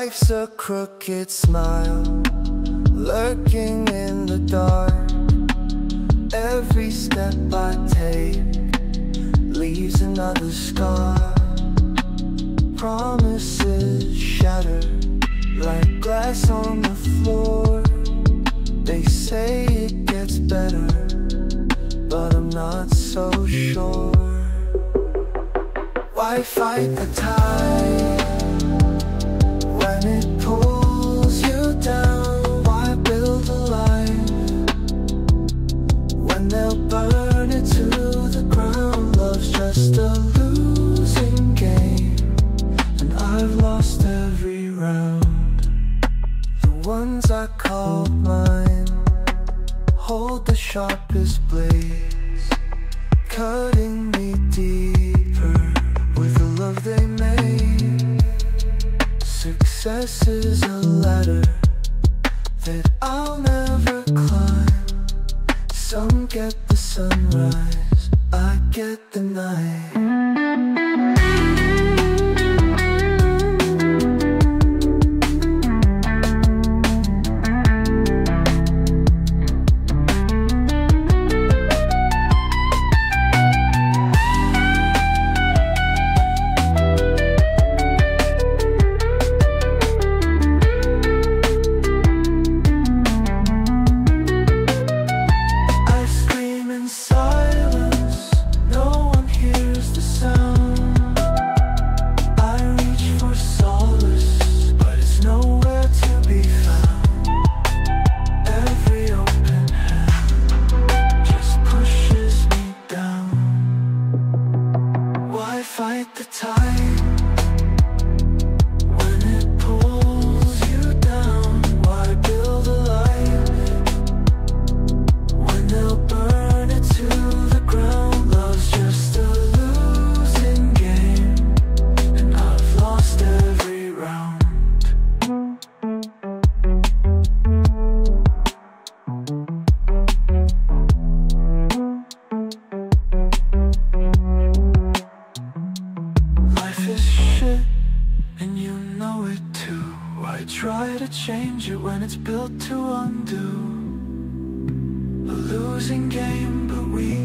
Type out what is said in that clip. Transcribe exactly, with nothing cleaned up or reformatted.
Life's a crooked smile, lurking in the dark. Every step I take leaves another scar. Promises shatter like glass on the floor. They say it gets better, but I'm not so sure. Why fight the tide when it pulls you down? Why build a life when they'll burn it to the ground? Love's just a losing game, and I've lost every round. The ones I called mine hold the sharpest blades, cutting me deeper with the love they made. Success is a ladder that I'll never climb. Some get the sunrise, I get the night. It's built to undo a losing game, but we